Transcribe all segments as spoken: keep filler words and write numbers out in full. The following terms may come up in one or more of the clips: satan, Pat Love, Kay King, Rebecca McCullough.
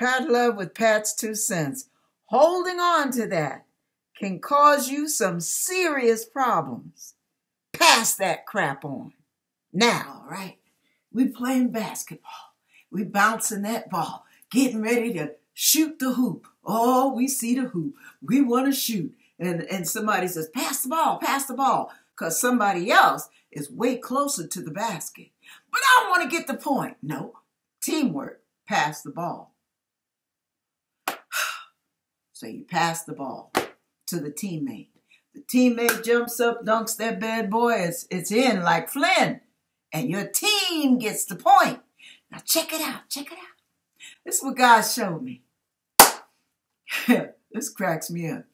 Pat Love with Pat's Two Cents. Holding on to that can cause you some serious problems. Pass that crap on. Now, right? We playing basketball. We bouncing that ball, getting ready to shoot the hoop. Oh, we see the hoop. We want to shoot. And, and somebody says, pass the ball, pass the ball, because somebody else is way closer to the basket. But I want to get the point. No, teamwork, pass the ball. So you pass the ball to the teammate. The teammate jumps up, dunks that bad boy. It's, it's in like Flynn. And your team gets the point. Now check it out, check it out. This is what God showed me. This cracks me up.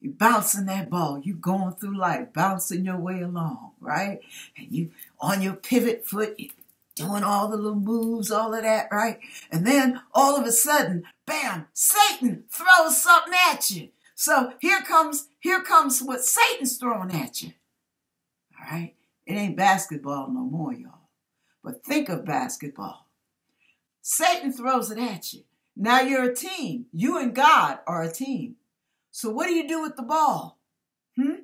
You bouncing that ball. You going through life, bouncing your way along, right? And you on your pivot foot, you doing all the little moves, all of that, right? And then all of a sudden, bam, Satan throws something at you. So here comes, here comes what Satan's throwing at you, all right? It ain't basketball no more, y'all. But think of basketball. Satan throws it at you. Now you're a team. You and God are a team. So what do you do with the ball? Hmm?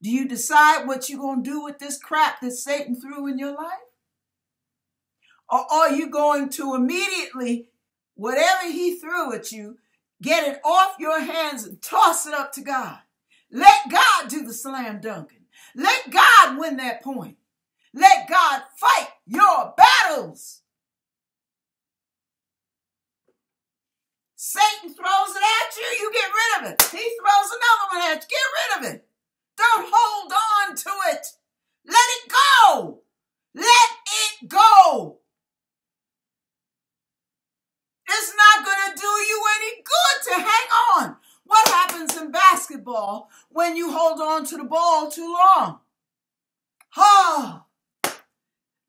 Do you decide what you're going to do with this crap that Satan threw in your life? Or are you going to immediately, whatever he threw at you, get it off your hands and toss it up to God? Let God do the slam dunking. Let God win that point. Let God fight your battles. Satan throws it at you, you get rid of it. He throws another one at you, get rid of it. Don't hold on to it. Let it go. Let it go. It's not going to do you any good to hang on. What happens in basketball when you hold on to the ball too long? Oh,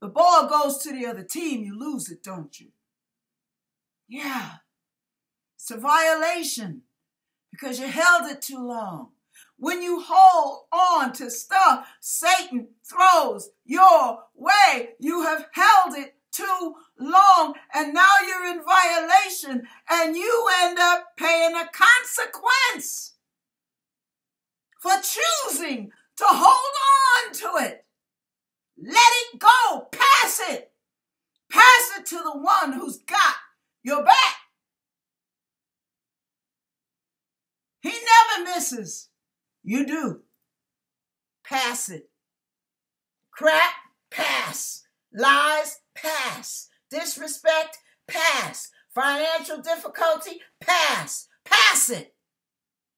the ball goes to the other team. You lose it, don't you? Yeah. It's a violation because you held it too long. When you hold on to stuff Satan throws your way, you have held it too long, and now you're in violation, and you end up paying a consequence for choosing to hold on to it. Let it go. Pass it. Pass it to the one who's got your back. He never misses. You do. Pass it. Crap, pass. Lies, pass. Disrespect, pass. Financial difficulty, pass. Pass it.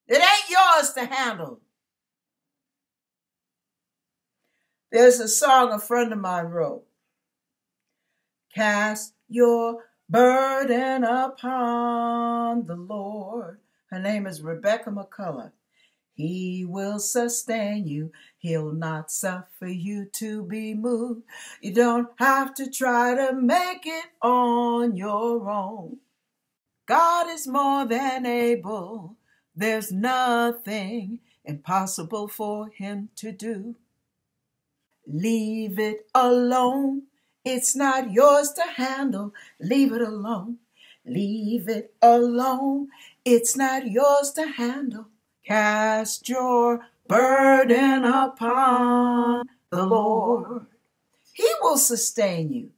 It ain't yours to handle. There's a song a friend of mine wrote. Cast your burden upon the Lord. Her name is Rebecca McCullough. He will sustain you. He'll not suffer you to be moved. You don't have to try to make it on your own. God is more than able. There's nothing impossible for him to do. Leave it alone. It's not yours to handle. Leave it alone. Leave it alone. It's not yours to handle. Cast your burden upon the Lord. He will sustain you.